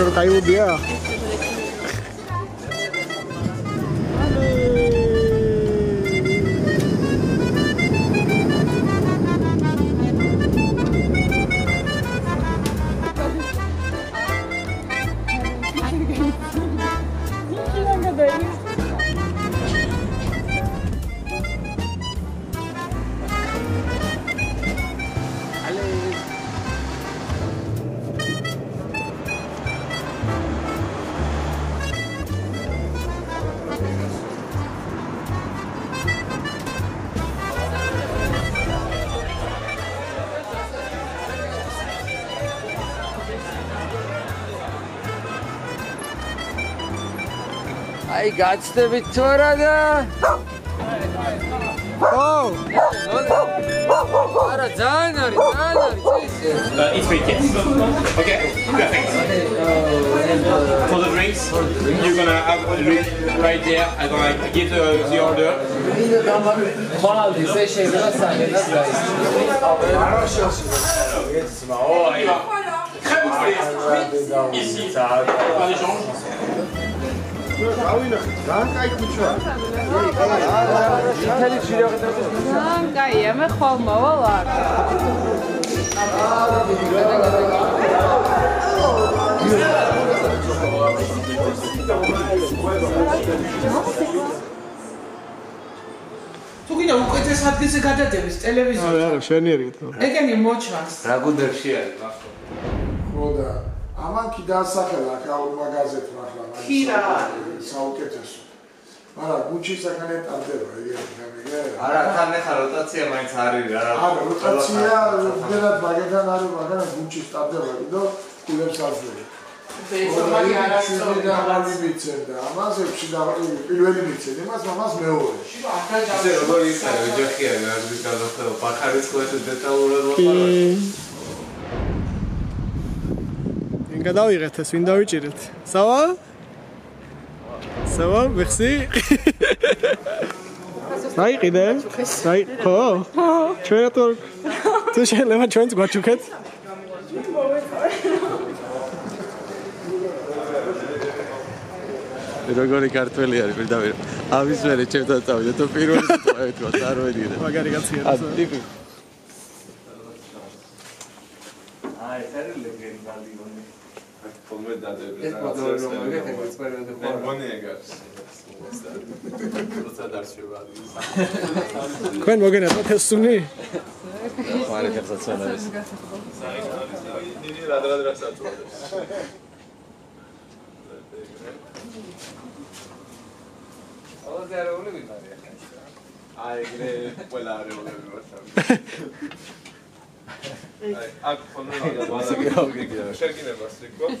ვერ გაიუდია. I got the Victoria. Oh, it's free kids. Okay, perfect. For the drinks, you're gonna have a drink right there. I'm gonna give the order. Aman ki daha sakınlar ki Avrupa gazet mahlamı. Kira. Savuket olsun. Ara güçlü sakınet adır var. Ara tam ne kadar rotasya mayıs harbi. Ara rotasya delat bagajdan harbi bagajdan güçlü adır var. İdo kulüp saldırıyor. Orayı şimdi de harbi bitirdi. Ama hepsi de ilveli bitirdi. Mas ne olur? Şimdi arkadaşlar. Size robotu sarıyor. Çok iyi. Biz kazandık. Bakarız koydu detayları var. გადავიღეთ ეს ვინ დავიჭირეთ სავა სავა მიხსი დაიყიდე დაი ხო ჩვენ რა თუ შეიძლება ჩვენც გვაჩუქეთ როგორი ქართველი არის პირდაპირ ამის მერე ჩემთან წავიდა თუ პირველი წავეთქვა არ ვერიდე მაგარი კაცია აი სერილი გენდალი Quando alguém está testando, para que essa cena isso. Olha zero um minuto. Ai, greve, vou lá resolver. Ак фонуна база. Შეგინება სიკვავს.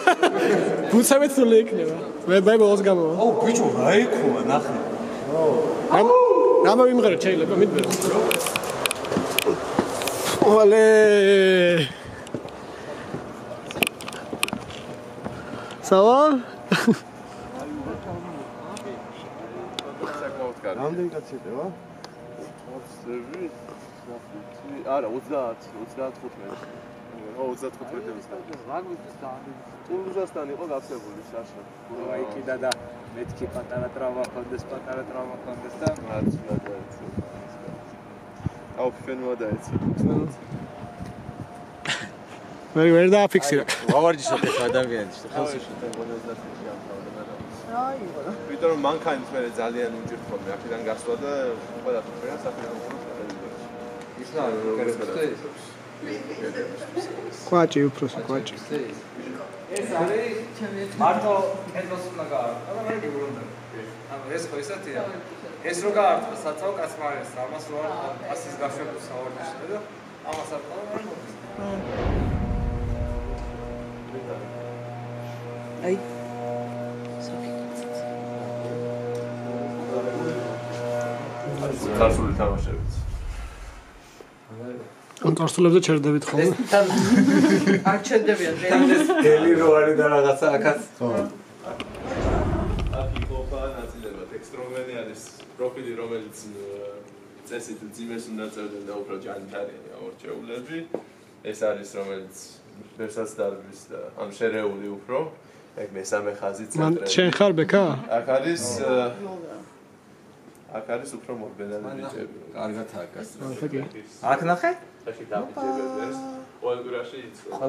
გუცემეთ თუ ლეკნება. მე ბოლოს გამოვა. აუ ბიჭო, რა იქნება ნახე. აუ! გამოვიმღეროთ შეიძლება მიდბერთ. ვალე! Сава? Ამდენი კაცია ვა? 27, 28, არა 30, 35. 35-ს. ტულუზასთან იყო გასებული შაშა. აიკიდა და მეთქი პატარა ტრავმა კონდეს, და ნაცვლად დაეცა. ოფენვა დაეცა. ვერ დააფიქსირა. გავარჯიშოთ ეს ადამიანს, ხელშეშოთ ბოლოსდაც შეამთავრა. რა იყო? ვიდრე მანქანის მერე ძალიან უჭირთ ხოლმე, აქედან გასვლა და ყველაფერი ფერა საფრანგულში. ის რა არის? კვაჭი უფროს კვაჭი. ეს არის ჩემი მარტო კედელს უნდა გააკეთო. რა არის გულონდა? ანუ ეს ხოისათია. ეს რო გაართვა საწავ კაცმარეს 300-ს გაშვებულ საორჯიშზე და ამას არ ყავდა. I'm going to go to the church. I'm All Russians. All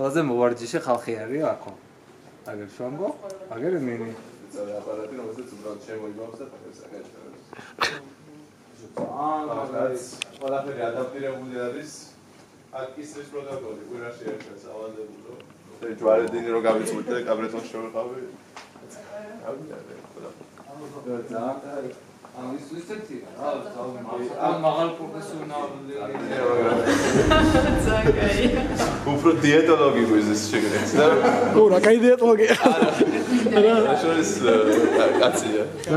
of them were just Halkiariaco. I get Shango. I get a mini. I'm a professor now. It's okay. Who for theatology with this chicken? Oh, I can't theatology. I'm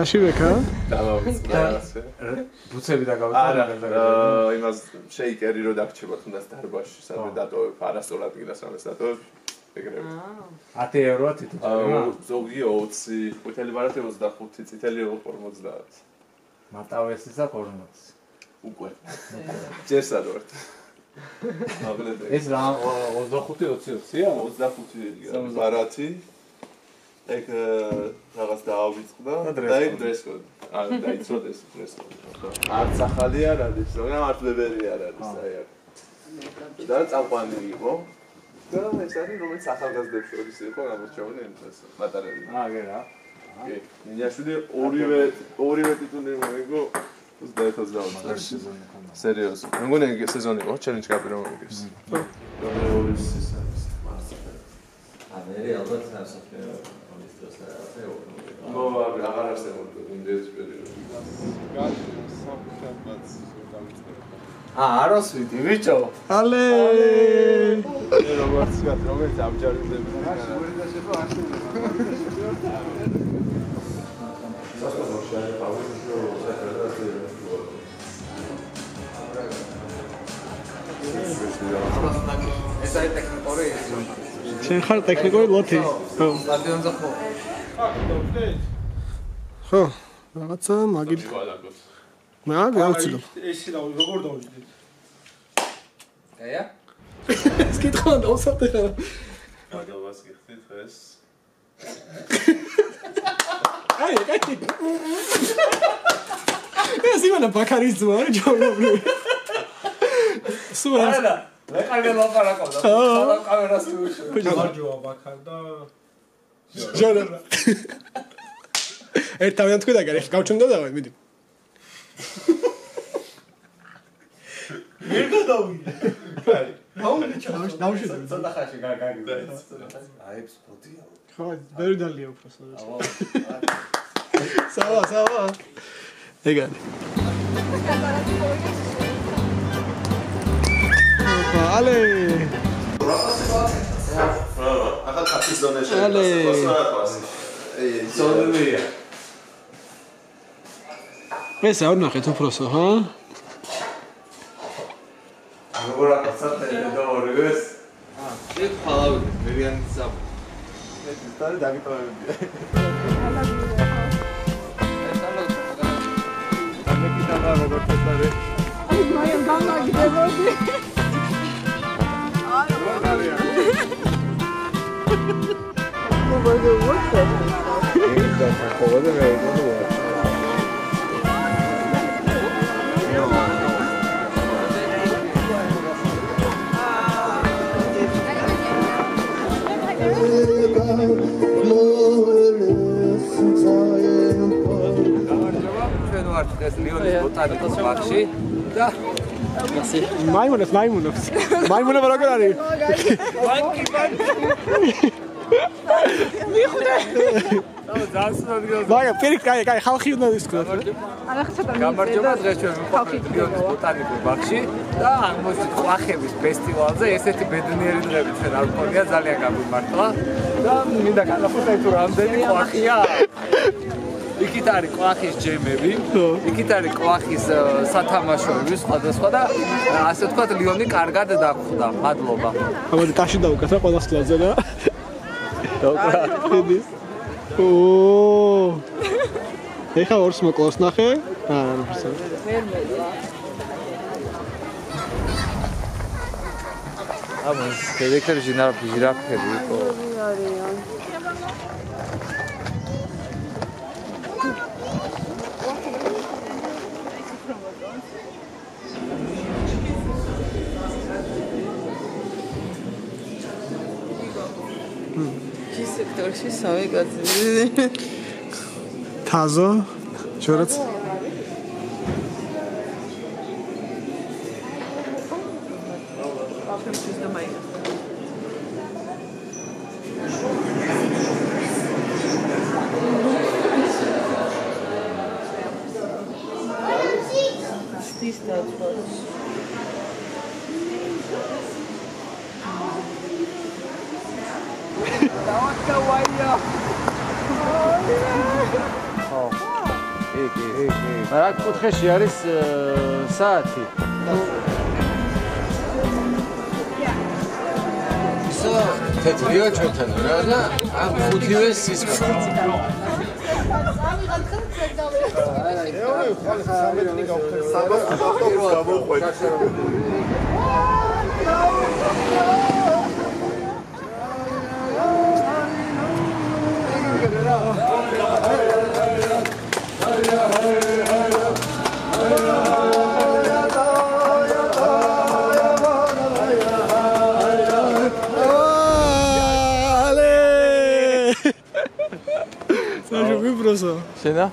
sure it's I must shake a reduction of the Starbush, something that or Parasola, the I wrote it. So you would see what Elvarate was that put it Italian or was that. Matawes is a cornus. Just a lot. It's now was the Hutu, was that put it? Varati, like Navasta with the dress code. I saw this dress code. At Sahalia and it's not the very That's a one. No, it's not. No, it's not. Ah, Rossi, Vicho. Ale! Robert's got Robert's abject. It's No, I'm not sure. I'm not sure. Yeah? It's going to go outside. I don't know what's going to happen. I don't know. Where did I go? Now she's in the house. I'm spotty. How very deadly, Professor. Sawa. Again. Ale. I had a piece of donation. Ale. So do we. Yes, I don't know how to process, huh? I'm going to start the reverse. I'm going to ეს ლიონის ბოტანიკურ ბაღში და მაიმუნებს როგორ არის? ბანკი. მიხუნე. იქით არის ყვახის ჯემები, იქით არის ყვახის სათამაშოები, სხვადასხვა და ასე ვთქვათ ლიონი კარგად დაგხვდა, მადლობა. ამიტომ ტაში დავუკაცა ყველა სლაძზე და დავუკაცა. ოო. ეხა ორს მოკლავს ნახე? არა, მერმელა. აბა, დედაქტორი ჟირაფები იყო. She saw it. Tazo, sure it's. But I could share this Sati. So, that's your children, I'm good US. C'est là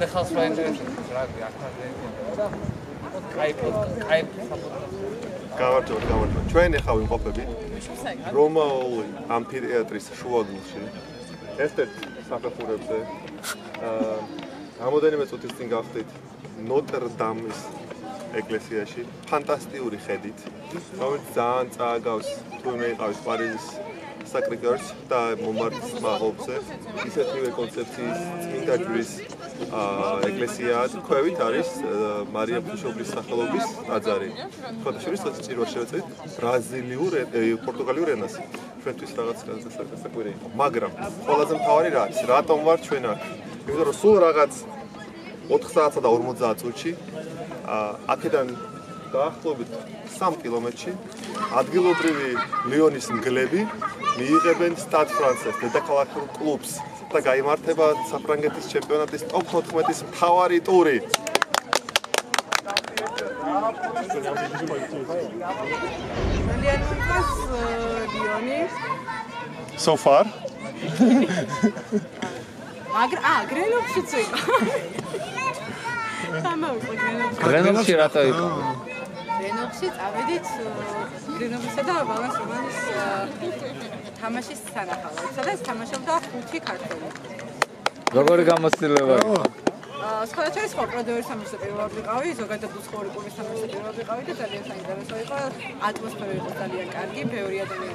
The house right there. Cover to. Try and how we pop a bit. Roma or amphitheatres, Shuadulshi. Esther, Sakapurabse. Hamodanim is what is thing after it. Notre Dame is Ecclesia. Fantastic Uri Hedit. How it's Zans, Agaus, Tune, Aus Paris. Sacrifice და მომარტის მაღლობზე ისეთივე კონცეფციის წმინდაჯვრის ეკლესია ქვევით არის მარია ღვთისმშობლის სახელობის ტაძარი. ხოთაშორის წირვა შევეწირეთ ბრაზილიურ პორტუგალიურ ენას. ჩვენთვის რაღაც საკურე იყო, მაგრამ ყველაზე მთავარი რა არის? რატომ ვარ ჩვენ აქ? იმიტომ რომ სულ რაღაც 4 საათსა და 50 წუთში აქედან დაახლოებით 3 კილომეტრში ადგილობრივი ლიონის მგლები მიიღებენ სტად ფრანსეს დედაქალაქურ კლუბს და გამართება საფრანგეთის ჩემპიონატის ტოპ 14-ის მთავარი ტური. So far? გრენობში რატო იყო? გრენობში წავედით გრენობისა და ვალენსიანის თამაშის სანახავად, სადაც თამაშობდა 5 ქართველი. როგორი გამოცდილება იყო? Scottish producers are most popular. Always, so that the most popular producers are Italian. So it's atmosphere of Italian cuisine, very Italian.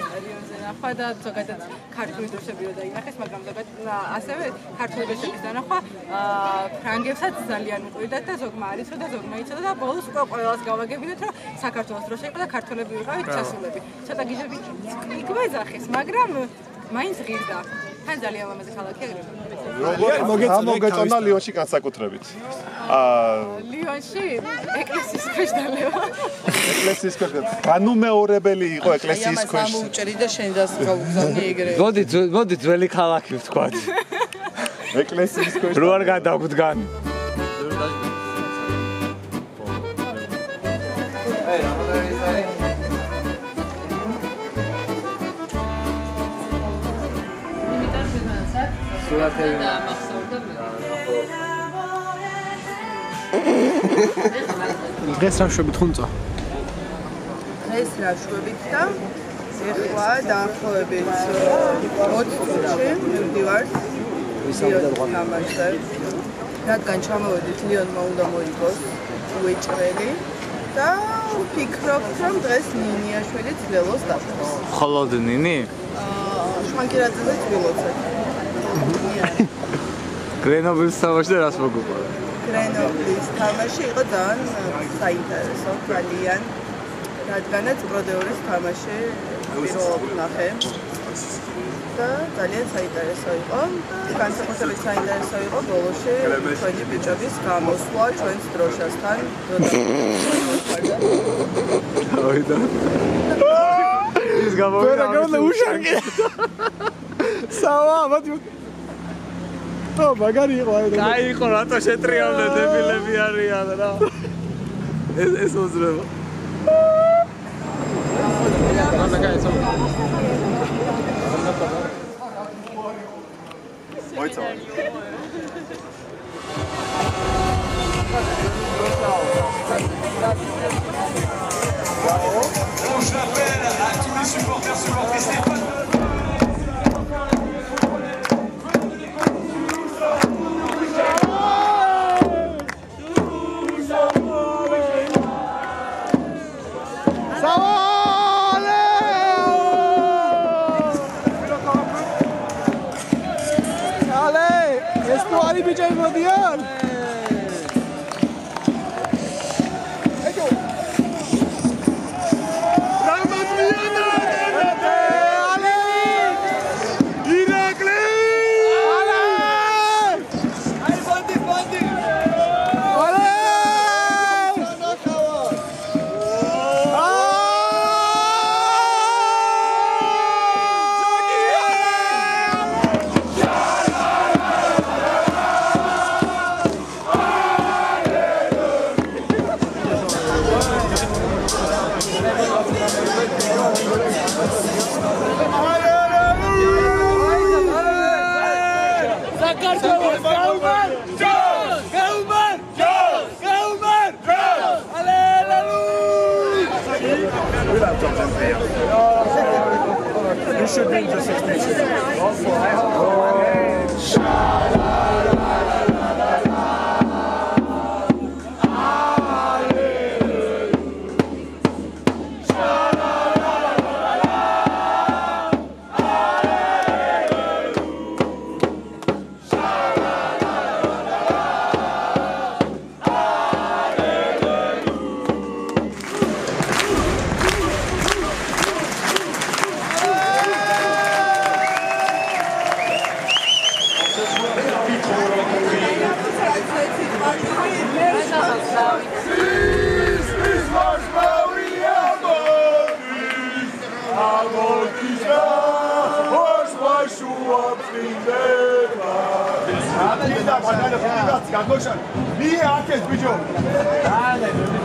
სტადიონზე ნახვა და ზოგადად ქართული დროშებიო დაინახეს, მაგრამ ასევე ქართული დროშების დანახვა ფრანგებსაც ძალიან უყვარდათ და ზოგმა არ იცოდა, ზოგმა იცოდა და ბოლოს უკვე ყველას გავაგებინეთ, რომ საქართველოს დროშა იყო და ქართველები ვიყავით ჩასულები. ცოტა გიჟები იგვეძახეს, მაგრამ მაინც ღირდა. თან ძალიან ლამაზი ქალაქი აგრეთვე. მოგეწონა ლიონში განსაკუთრებით. ლიონში ეკლესიის ქვეშ დალევა. ეკლესიის ქვეშ. განუმეორებელი იყო ეკლესიის ქვეშ. ამას ამოვჭერი და შენ დასგავგზავნე ეგრე. მოდი ძველი ქალაქი ვთქვათ. ეკლესიის ქვეშ. რო არ გადაგვდგან. აი, რამოდენის არის? დღეს რა შვებით ხუნცა? დღეს რა შვებით და ეხლა დაახლოებით 20 წუთში მივდივართ ლიონთან თამაშზე. რადგან ჩამოვედით, ლიონმა უნდა მოიგოს უეჭრელი და ვფიქრობთ, რომ დღეს ნინიაშვილი ძლელოს დაფრთხოს. მხოლოდ ნინი? შმანკირაძეზე ვილოცეთ. გრენობილის თამაში და რას მოგუყარა? გრენობილის თამაში იყო ძალიან საინტერესო, ძალიან, რადგანაც პროდეორის თამაში პირველად ნახე და ძალიან საინტერესო იყო და განსაკუთრებით საინტერესო იყო ბოლოში ჩვენი ბიჭების გამოსვლა ჩვენს დროშასთან. ის გამოვიდა. სავა, მათი Oh, bagari, guys. Guys, go out and shoot real. This was real. What's up?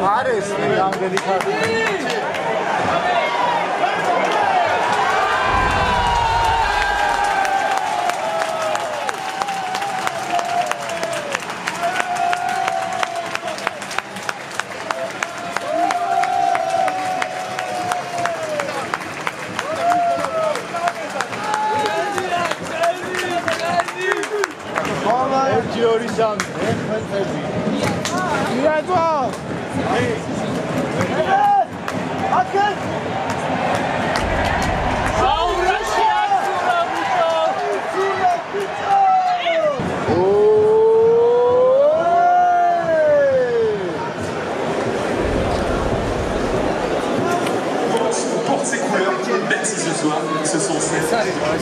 Ares, I'm going to Ce sont ces salles Please, a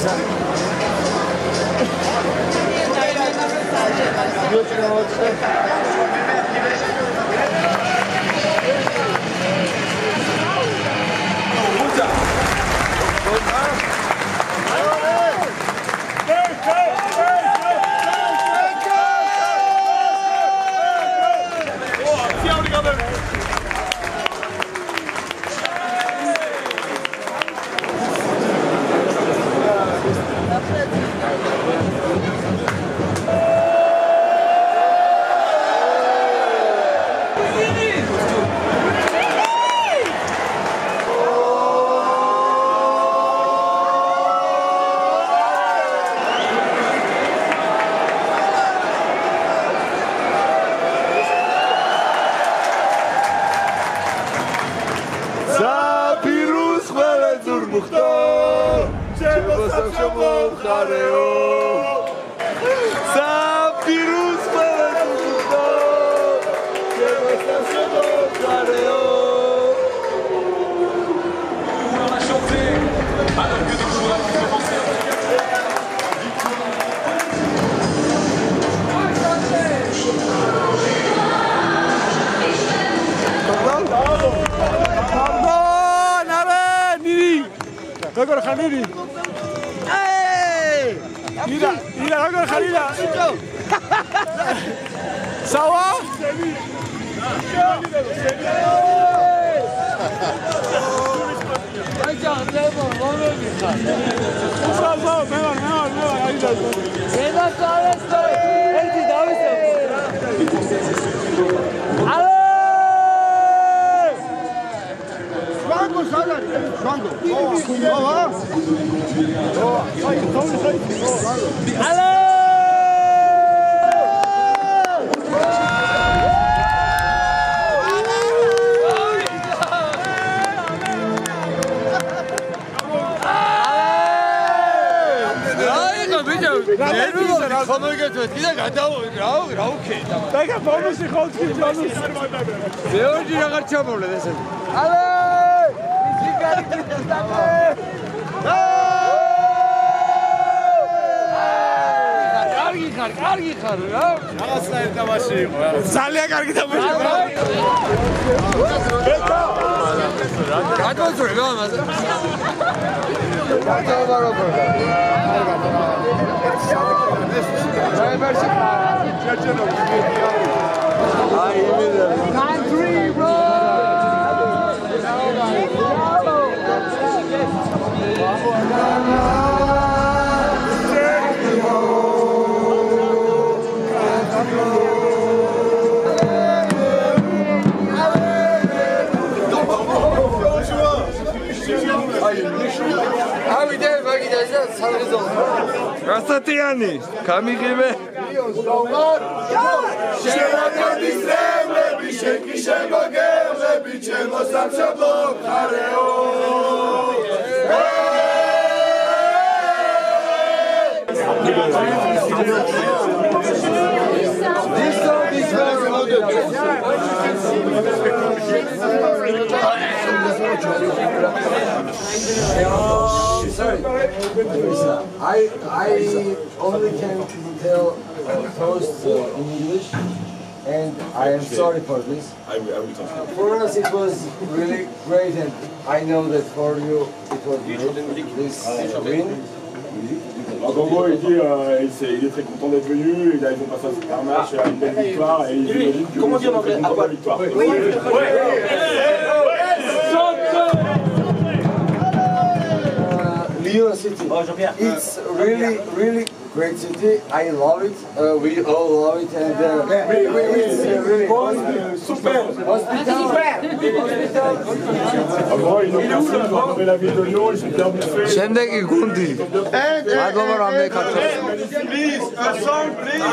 song, please.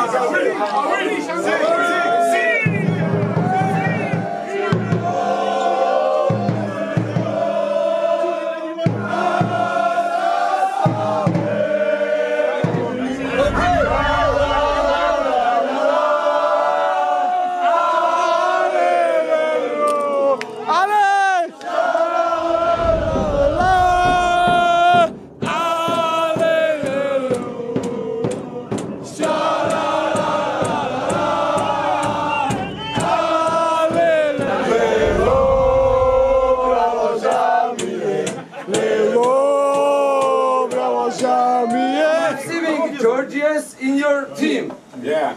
Georgios in your team. Yeah.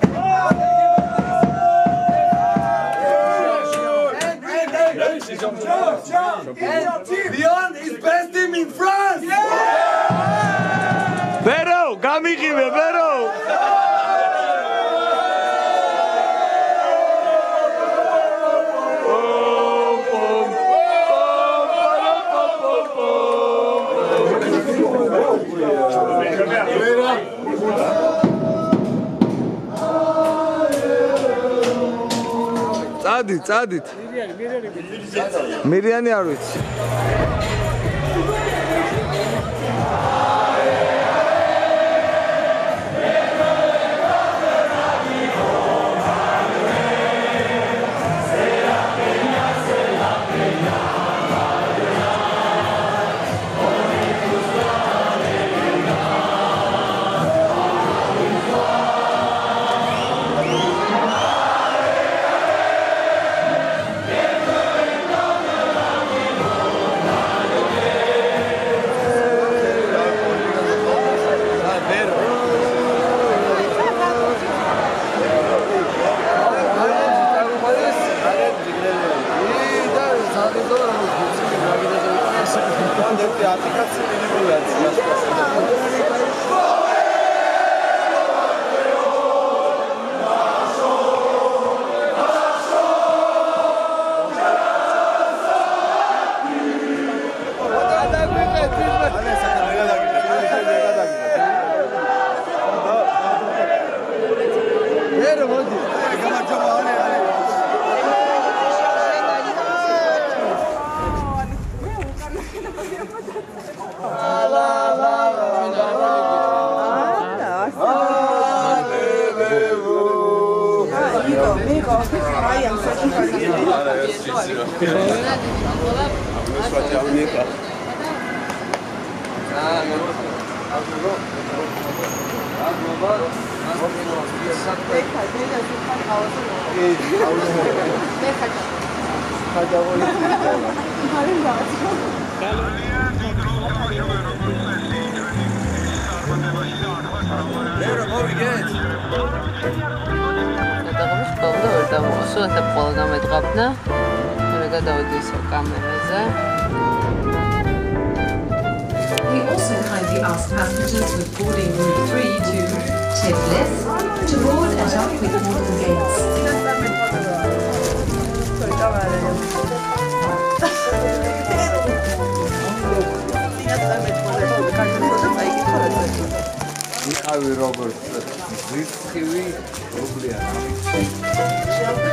Leon is best team in France. Yeah. Vero, Gamigive, Vero. Addit. Miriam Robert.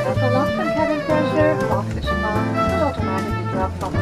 It's a lock and cabin pressure, lock the shimmer, will automatically drop from